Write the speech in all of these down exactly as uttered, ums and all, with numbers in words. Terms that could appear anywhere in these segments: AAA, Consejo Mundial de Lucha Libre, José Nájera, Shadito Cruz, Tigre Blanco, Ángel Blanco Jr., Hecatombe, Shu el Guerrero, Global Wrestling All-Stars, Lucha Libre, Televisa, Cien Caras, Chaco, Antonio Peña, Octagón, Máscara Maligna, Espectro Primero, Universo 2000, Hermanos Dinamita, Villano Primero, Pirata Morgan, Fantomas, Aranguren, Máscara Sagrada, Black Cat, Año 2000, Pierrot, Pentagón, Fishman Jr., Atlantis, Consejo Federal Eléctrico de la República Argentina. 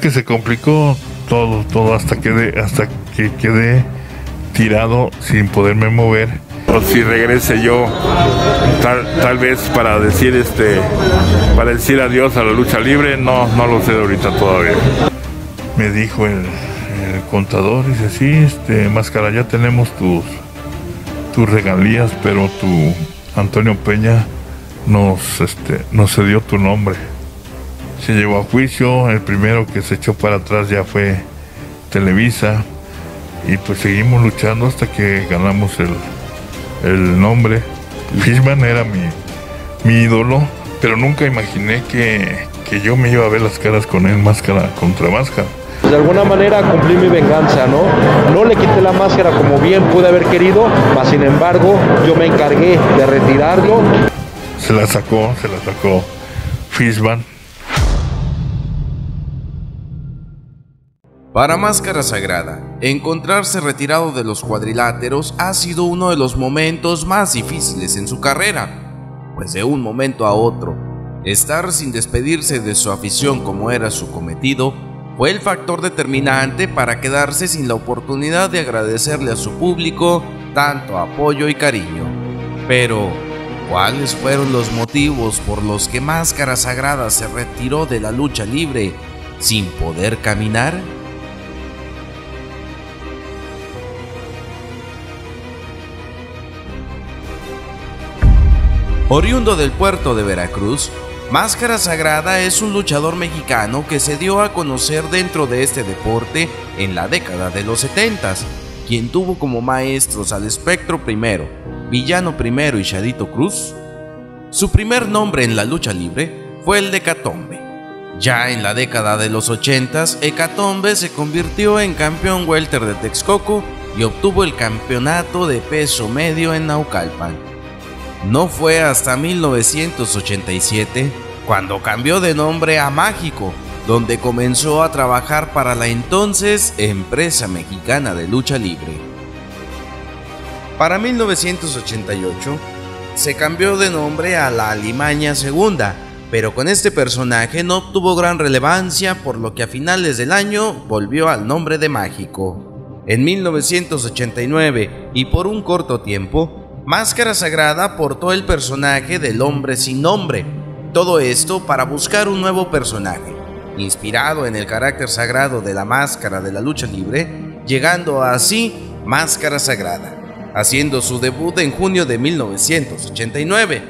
que se complicó todo, todo hasta que de, hasta que quedé tirado sin poderme mover. O si regrese yo, tal, tal vez para decir este, para decir adiós a la lucha libre, no, no lo sé ahorita todavía. Me dijo el, el contador, dice, sí, este, Máscara, ya tenemos tus, tus regalías, pero tu Antonio Peña nos, este, nos cedió tu nombre. Se llevó a juicio, el primero que se echó para atrás ya fue Televisa, y pues seguimos luchando hasta que ganamos el el nombre. Fishman era mi, mi ídolo, pero nunca imaginé que, que yo me iba a ver las caras con él, máscara contra máscara. De alguna manera cumplí mi venganza, ¿no? No le quité la máscara como bien pude haber querido, mas sin embargo yo me encargué de retirarlo. Se la sacó, se la sacó Fishman. Para Máscara Sagrada, encontrarse retirado de los cuadriláteros ha sido uno de los momentos más difíciles en su carrera, pues de un momento a otro, estar sin despedirse de su afición como era su cometido, fue el factor determinante para quedarse sin la oportunidad de agradecerle a su público tanto apoyo y cariño. Pero, ¿cuáles fueron los motivos por los que Máscara Sagrada se retiró de la lucha libre sin poder caminar? Oriundo del puerto de Veracruz, Máscara Sagrada es un luchador mexicano que se dio a conocer dentro de este deporte en la década de los setentas, quien tuvo como maestros al Espectro Primero, Villano Primero y Shadito Cruz. Su primer nombre en la lucha libre fue el de Hecatombe. Ya en la década de los ochentas, Hecatombe se convirtió en campeón welter de Texcoco y obtuvo el campeonato de peso medio en Naucalpan. No fue hasta mil novecientos ochenta y siete cuando cambió de nombre a Mágico, donde comenzó a trabajar para la entonces Empresa Mexicana de Lucha Libre. Para mil novecientos ochenta y ocho se cambió de nombre a La Alimaña segunda, pero con este personaje no obtuvo gran relevancia, por lo que a finales del año volvió al nombre de Mágico. En mil novecientos ochenta y nueve, y por un corto tiempo, Máscara Sagrada portó el personaje del hombre sin nombre, todo esto para buscar un nuevo personaje, inspirado en el carácter sagrado de la máscara de la lucha libre, llegando a así Máscara Sagrada, haciendo su debut en junio de mil novecientos ochenta y nueve.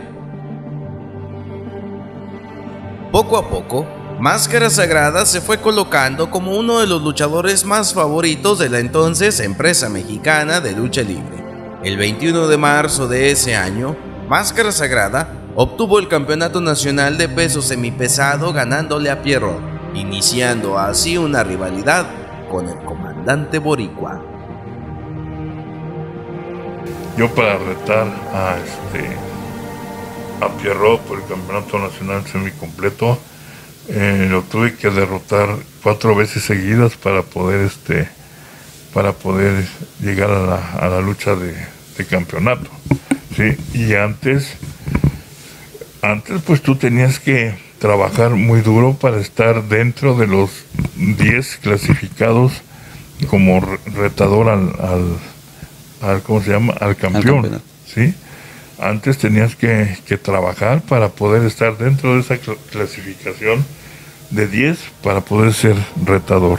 Poco a poco, Máscara Sagrada se fue colocando como uno de los luchadores más favoritos de la entonces Empresa Mexicana de Lucha Libre. El veintiuno de marzo de ese año, Máscara Sagrada obtuvo el Campeonato Nacional de Peso Semipesado ganándole a Pierrot, iniciando así una rivalidad con el comandante boricua. Yo para retar a, este, a Pierrot por el Campeonato Nacional Semicompleto, eh, lo tuve que derrotar cuatro veces seguidas para poder... este para poder llegar a la, a la lucha de, de campeonato, ¿sí? Y antes, antes pues tú tenías que trabajar muy duro para estar dentro de los diez clasificados como retador al, al, al ¿cómo se llama? Al campeón, ¿sí? Antes tenías que, que trabajar para poder estar dentro de esa cl- clasificación de diez para poder ser retador.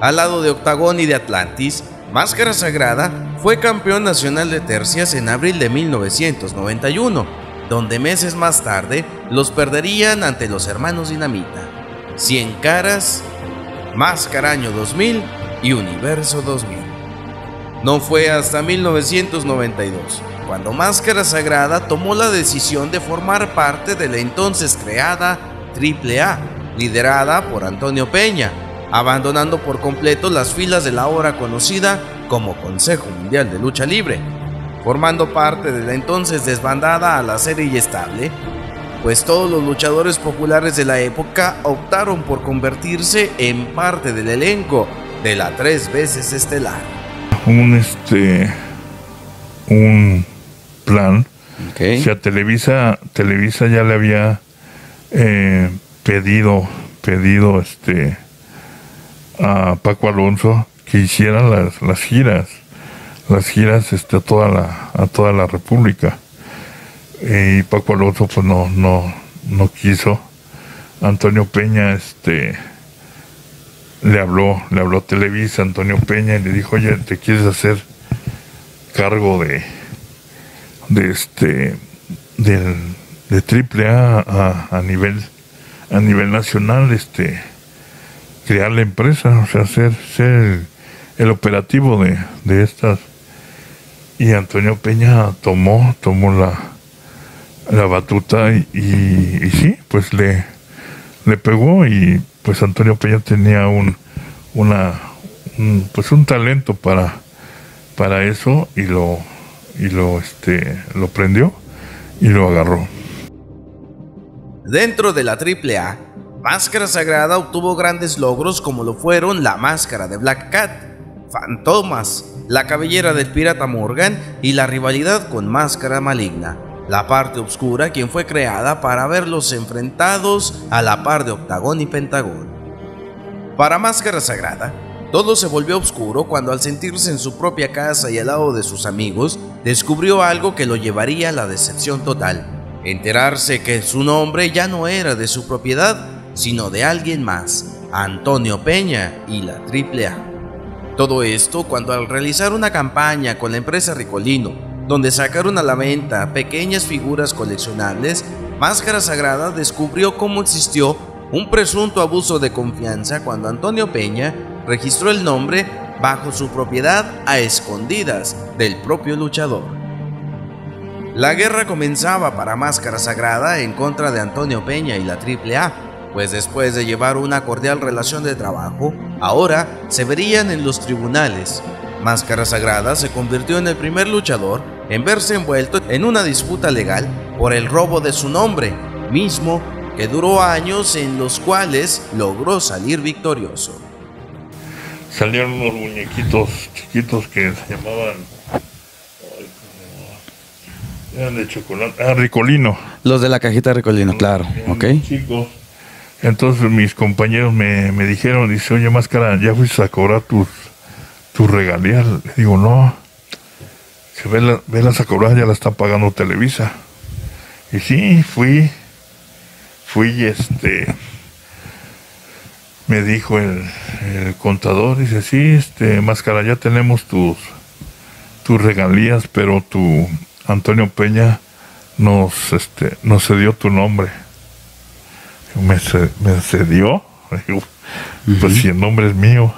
Al lado de Octagón y de Atlantis, Máscara Sagrada fue campeón nacional de tercias en abril de mil novecientos noventa y uno, donde meses más tarde los perderían ante los Hermanos Dinamita, Cien Caras, Máscara Año dos mil y Universo dos mil. No fue hasta mil novecientos noventa y dos cuando Máscara Sagrada tomó la decisión de formar parte de la entonces creada triple A, liderada por Antonio Peña, abandonando por completo las filas de la ahora conocida como Consejo Mundial de Lucha Libre, formando parte de la entonces desbandada a la serie y estable, pues todos los luchadores populares de la época optaron por convertirse en parte del elenco de la tres veces estelar. Un, este, un plan, okay. O sea, Televisa, Televisa ya le había eh, pedido, pedido, este... a Paco Alonso que hicieran las, las giras, las giras este, a, toda la, a toda la República. Y Paco Alonso pues no, no, no quiso. Antonio Peña este le habló, le habló a Televisa, Antonio Peña, y le dijo, oye, ¿te quieres hacer cargo de, de este del de triple A a, a nivel a nivel nacional, este crear la empresa, o sea, ser, ser el, el operativo de, de estas? Y Antonio Peña tomó, tomó la, la batuta y, y, y sí, pues le, le pegó. Y pues Antonio Peña tenía un una un, pues un talento para, para eso, y lo y lo este lo prendió y lo agarró. Dentro de la triple A, Máscara Sagrada obtuvo grandes logros, como lo fueron la máscara de Black Cat, Fantomas, la cabellera del Pirata Morgan y la rivalidad con Máscara Maligna, la parte oscura, quien fue creada para verlos enfrentados a la par de Octagón y Pentagón. Para Máscara Sagrada, todo se volvió oscuro cuando, al sentirse en su propia casa y al lado de sus amigos, descubrió algo que lo llevaría a la decepción total: enterarse que su nombre ya no era de su propiedad, sino de alguien más, Antonio Peña y la triple A. Todo esto cuando, al realizar una campaña con la empresa Ricolino, donde sacaron a la venta pequeñas figuras coleccionables, Máscara Sagrada descubrió cómo existió un presunto abuso de confianza cuando Antonio Peña registró el nombre bajo su propiedad a escondidas del propio luchador. La guerra comenzaba para Máscara Sagrada en contra de Antonio Peña y la triple A, pues después de llevar una cordial relación de trabajo, ahora se verían en los tribunales. Máscara Sagrada se convirtió en el primer luchador en verse envuelto en una disputa legal por el robo de su nombre, mismo que duró años, en los cuales logró salir victorioso. Salieron unos muñequitos chiquitos que se llamaban, eran de chocolate, ah, Ricolino. Los de la cajita de Ricolino, claro, ok. Chicos. Entonces mis compañeros me, me dijeron, dice, oye Máscara, ¿ya fuiste a cobrar tus, tus regalías? Le digo, no, se ve la, ve las a cobrar, ya la está pagando Televisa. Y sí, fui, fui este... me dijo el, el contador, dice, sí, este, Máscara, ya tenemos tus, tus regalías, pero tu Antonio Peña nos, este, nos cedió tu nombre. ¿Me, me cedió? Digo, pues uh-huh. Si el nombre es mío.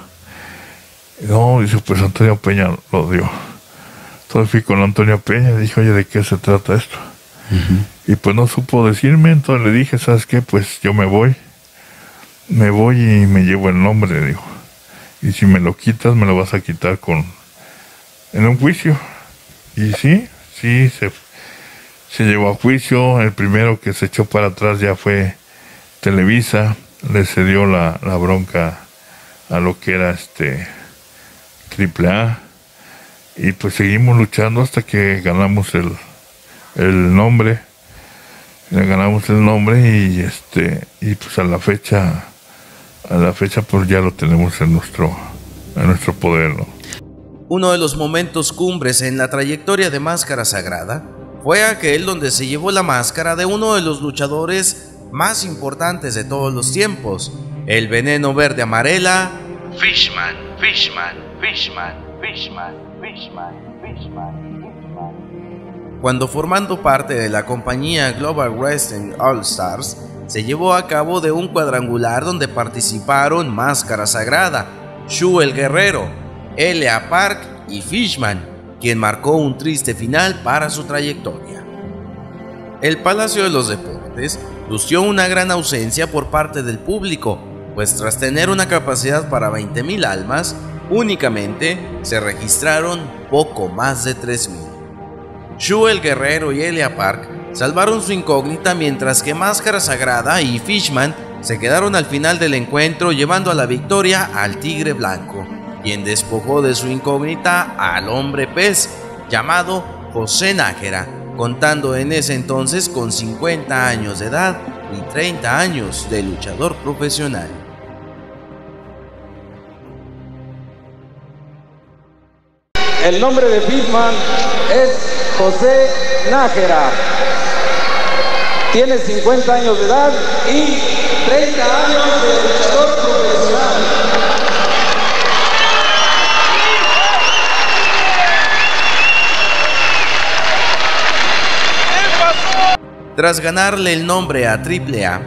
No, dice, pues Antonio Peña lo dio. Entonces fui con Antonio Peña y dije, oye, ¿de qué se trata esto? Uh-huh. Y pues no supo decirme, entonces le dije, ¿sabes qué? Pues yo me voy. Me voy y me llevo el nombre, digo. Y si me lo quitas, me lo vas a quitar con en un juicio. Y sí, sí, se, se llevó a juicio. El primero que se echó para atrás ya fue Televisa. Le cedió la, la bronca a lo que era este triple A. Y pues seguimos luchando hasta que ganamos el, el nombre. Le ganamos el nombre y este y pues a la fecha... A la fecha pues ya lo tenemos en nuestro, en nuestro poder, ¿no? Uno de los momentos cumbres en la trayectoria de Máscara Sagrada fue aquel donde se llevó la máscara de uno de los luchadores más importantes de todos los tiempos, el veneno verde amarela, Fishman, Fishman, Fishman, Fishman, Fishman, Fishman, Fishman. Cuando, formando parte de la compañía Global Wrestling All-Stars, se llevó a cabo de un cuadrangular donde participaron Máscara Sagrada, Shu el Guerrero, L A. Park y Fishman, quien marcó un triste final para su trayectoria. El Palacio de los Deportes lució una gran ausencia por parte del público, pues tras tener una capacidad para veinte mil almas, únicamente se registraron poco más de tres mil. Shu el Guerrero y L A. Park salvaron su incógnita, mientras que Máscara Sagrada y Fishman se quedaron al final del encuentro, llevando a la victoria al Tigre Blanco, quien despojó de su incógnita al hombre pez llamado José Nájera, contando en ese entonces con cincuenta años de edad y treinta años de luchador profesional. El nombre de Fishman es José Nájera. Tiene cincuenta años de edad y treinta años de luchador profesional. Tras ganarle el nombre a triple A,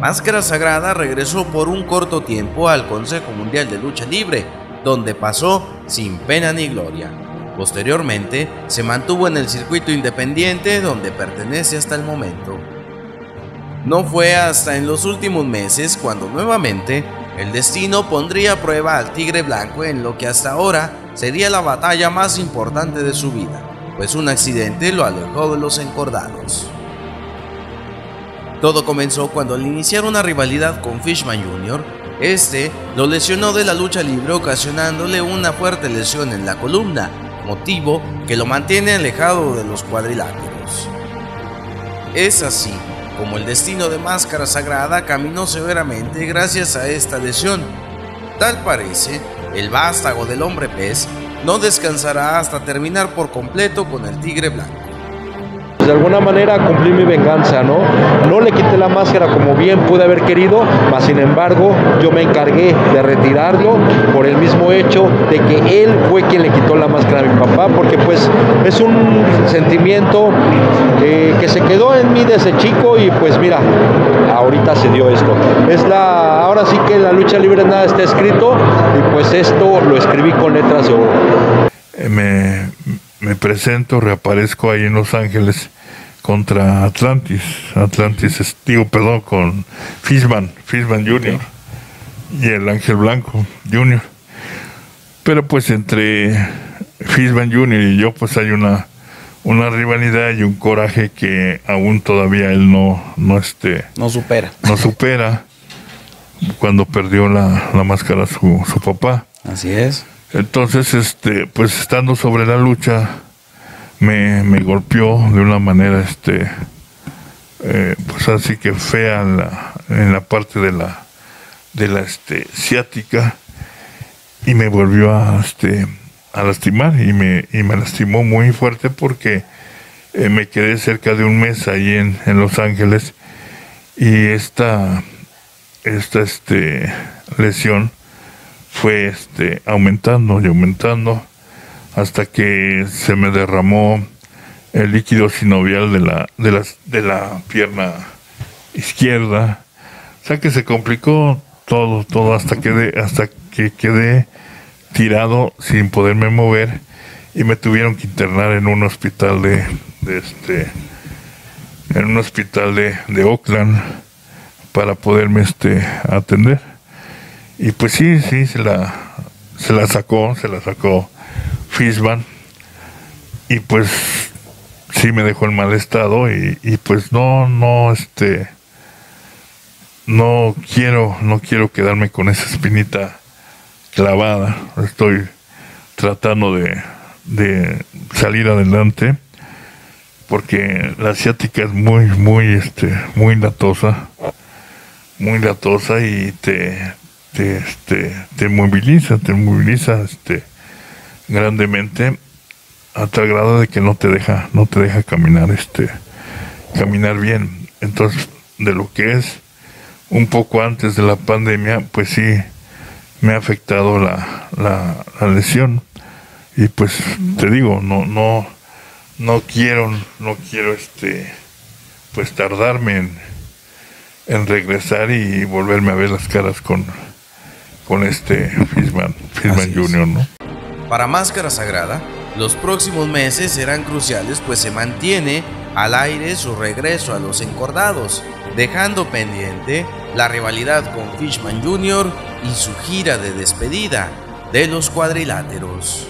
Máscara Sagrada regresó por un corto tiempo al Consejo Mundial de Lucha Libre, donde pasó sin pena ni gloria. Posteriormente, se mantuvo en el circuito independiente donde pertenece hasta el momento. No fue hasta en los últimos meses cuando nuevamente el destino pondría a prueba al Tigre Blanco en lo que hasta ahora sería la batalla más importante de su vida, pues un accidente lo alejó de los encordados. Todo comenzó cuando al iniciar una rivalidad con Fishman junior, este lo lesionó de la lucha libre, ocasionándole una fuerte lesión en la columna, motivo que lo mantiene alejado de los cuadriláteros. Es así como el destino de Máscara Sagrada caminó severamente gracias a esta lesión. Tal parece, el vástago del hombre pez no descansará hasta terminar por completo con el Tigre Blanco. De alguna manera cumplí mi venganza, ¿no? No le quité la máscara como bien pude haber querido, mas sin embargo yo me encargué de retirarlo por el mismo hecho de que él fue quien le quitó la máscara a mi papá, porque pues es un sentimiento eh, que se quedó en mí desde chico y pues mira, ahorita se dio esto. Es la, ahora sí que en la lucha libre nada está escrito y pues esto lo escribí con letras de oro. Me, me presento, reaparezco ahí en Los Ángeles contra Atlantis, Atlantis, digo, perdón, con Fishman, Fishman junior y el Ángel Blanco junior Pero pues entre Fishman junior y yo pues hay una, una rivalidad y un coraje que aún todavía él no, no, este, no supera. No supera cuando perdió la, la máscara su, su papá. Así es. Entonces, este, pues estando sobre la lucha, Me, me golpeó de una manera este eh, pues así que fea en la, en la parte de la de la este, ciática y me volvió a este a lastimar y me y me lastimó muy fuerte porque eh, me quedé cerca de un mes ahí en, en Los Ángeles y esta esta este lesión fue este aumentando y aumentando hasta que se me derramó el líquido sinovial de la, de la, de la pierna izquierda. O sea que se complicó todo, todo hasta que, de, hasta que quedé tirado sin poderme mover y me tuvieron que internar en un hospital de, de este, en un hospital de, de Oakland para poderme este, atender. Y pues sí, sí, se la, se la sacó, se la sacó Fishman y pues sí me dejó en mal estado y, y pues no no este no quiero no quiero quedarme con esa espinita clavada. Estoy tratando de, de salir adelante porque la asiática es muy muy este muy latosa muy latosa y te te este te moviliza te moviliza este grandemente a tal grado de que no te deja no te deja caminar este caminar bien. Entonces, de lo que es un poco antes de la pandemia, pues sí me ha afectado la, la, la lesión y pues te digo, no no no quiero no quiero este pues tardarme en, en regresar y volverme a ver las caras con con este Fishman Fishman junior, ¿no? Para Máscara Sagrada, los próximos meses serán cruciales, pues se mantiene al aire su regreso a los encordados, dejando pendiente la rivalidad con Fishman junior y su gira de despedida de los cuadriláteros.